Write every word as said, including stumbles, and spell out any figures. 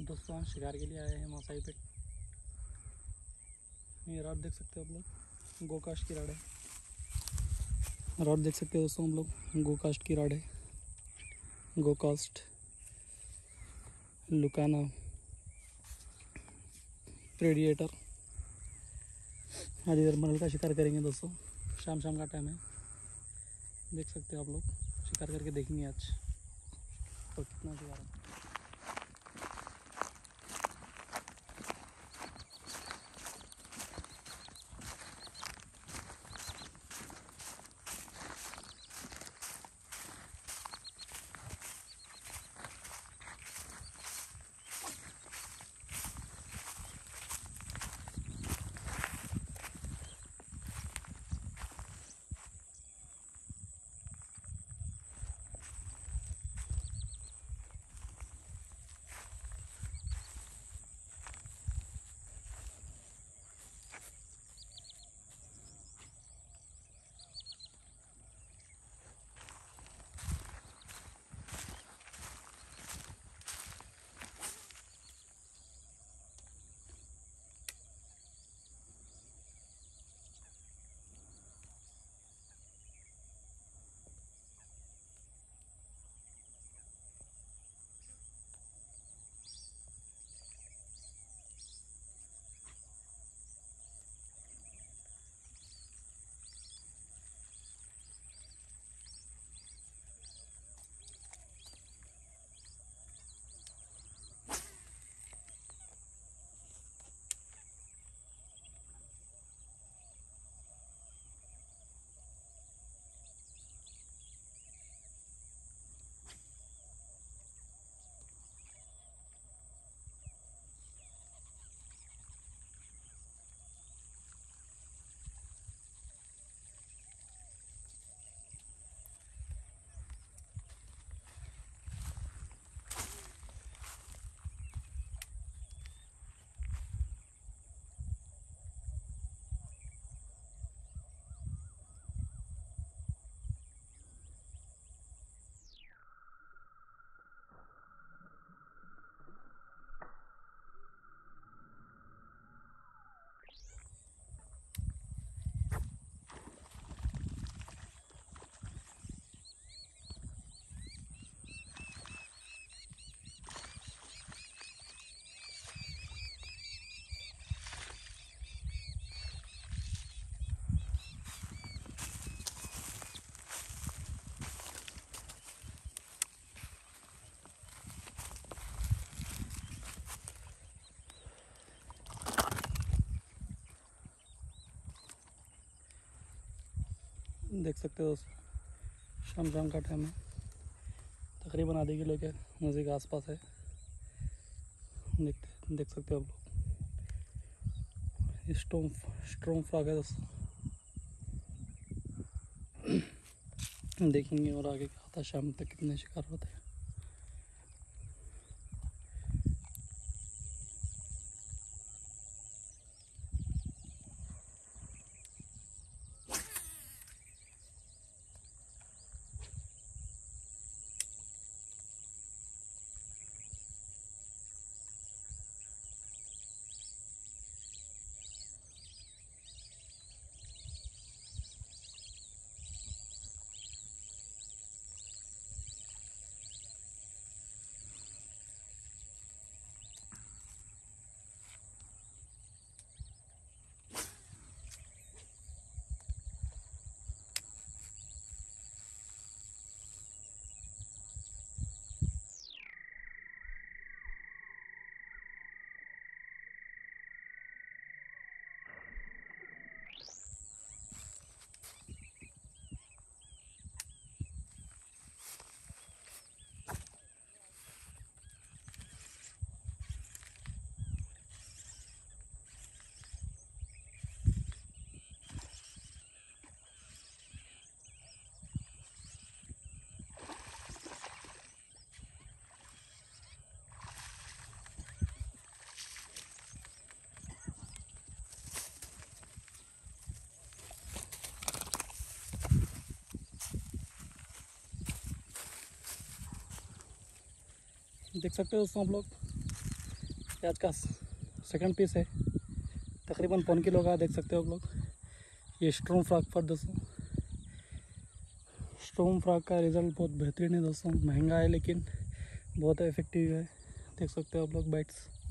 दोस्तों हम शिकार के लिए आए हैं मौसाई पे। ये रात देख सकते हो आप लोग, गोकाश की राड है। रात देख सकते हो दोस्तों हम लोग, गोकास्ट की राड है। गोकास्ट लुकाना प्रेडिएटर। आज इधर मुरल का शिकार करेंगे दोस्तों। शाम शाम का टाइम है, देख सकते हो आप लोग। शिकार करके देखेंगे आज तो कितना शिकार है। देख सकते हो दोस्तों, शाम शाम का टाइम है। तकरीबन आधे किलो के नज़दीक आसपास है। देखते देख सकते हो आप लोग। ये स्टोम स्ट्रोम फ्रॉग है दोस्तों। देखेंगे और आगे क्या होता है, शाम तक कितने शिकार होते हैं। देख सकते हो दोस्तों आप लोग, ये आज का सेकंड पीस है, तकरीबन पौन किलो का, देख सकते हो आप लोग। ये स्ट्रोम फ्रॉक पर दोस्तों, स्ट्रोम फ्रॉक का रिज़ल्ट बहुत बेहतरीन है दोस्तों। महंगा है लेकिन बहुत इफेक्टिव है, देख सकते हो आप लोग। बाइट्स